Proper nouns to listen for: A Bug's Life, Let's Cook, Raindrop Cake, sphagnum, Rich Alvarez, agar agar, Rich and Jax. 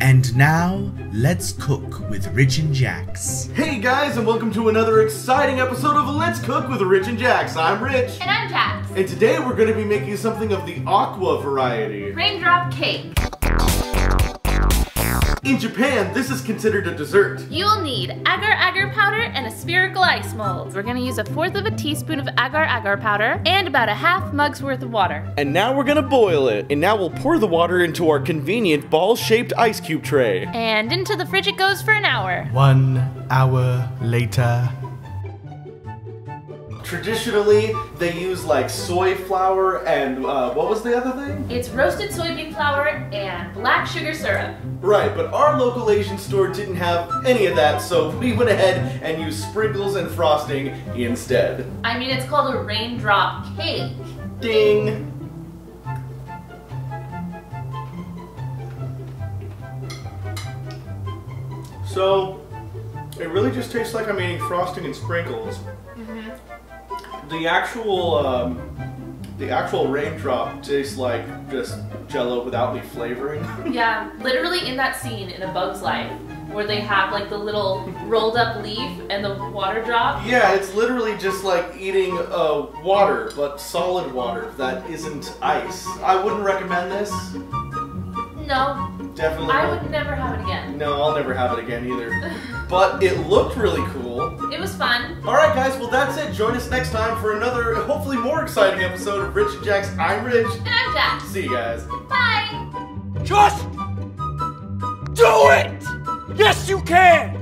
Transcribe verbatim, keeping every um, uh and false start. And now, Let's Cook with Rich and Jax. Hey guys, and welcome to another exciting episode of Let's Cook with Rich and Jax. I'm Rich. And I'm Jax. And today we're going to be making something of the aqua variety. Raindrop cake. In Japan, this is considered a dessert. You'll need agar agar powder and a spherical ice mold. We're gonna use a fourth of a teaspoon of agar agar powder and about a half mug's worth of water. And now we're gonna boil it. And now we'll pour the water into our convenient ball-shaped ice cube tray. And into the fridge it goes for an hour. One hour later. Traditionally, they use like soy flour and uh, what was the other thing? It's roasted soybean flour and black sugar syrup. Right, but our local Asian store didn't have any of that, so we went ahead and used sprinkles and frosting instead. I mean, it's called a raindrop cake. Ding! So, it really just tastes like I'm eating frosting and sprinkles. Mm-hmm. The actual, um, the actual raindrop tastes like just Jello without any flavoring. Yeah, literally in that scene in A Bug's Life where they have like the little rolled up leaf and the water drop. Yeah, it's literally just like eating uh, water, but solid water that isn't ice. I wouldn't recommend this. No. Definitely. I would never have it again. No, I'll never have it again either. But it looked really cool. It was fun. Alright guys, well that's it. Join us next time for another, hopefully more exciting episode of Rich and Jax. I'm Rich. And I'm Jax. See you guys. Bye. Just do it! Yes, you can!